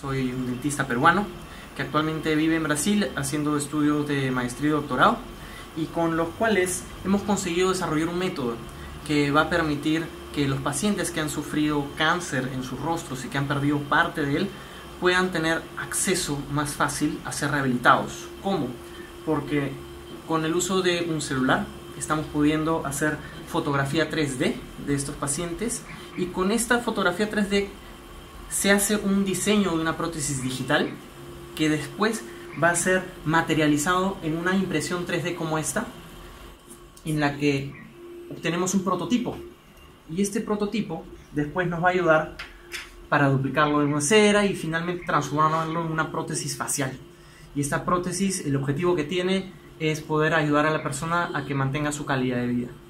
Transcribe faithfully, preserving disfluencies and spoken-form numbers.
Soy un dentista peruano que actualmente vive en Brasil haciendo estudios de maestría y doctorado, y con los cuales hemos conseguido desarrollar un método que va a permitir que los pacientes que han sufrido cáncer en sus rostros y que han perdido parte de él puedan tener acceso más fácil a ser rehabilitados. ¿Cómo? Porque con el uso de un celular estamos pudiendo hacer fotografía tres D de estos pacientes, y con esta fotografía tres D se hace un diseño de una prótesis digital que después va a ser materializado en una impresión tres D como esta, en la que obtenemos un prototipo, y este prototipo después nos va a ayudar para duplicarlo en una cera y finalmente transformarlo en una prótesis facial. Y esta prótesis, el objetivo que tiene es poder ayudar a la persona a que mantenga su calidad de vida.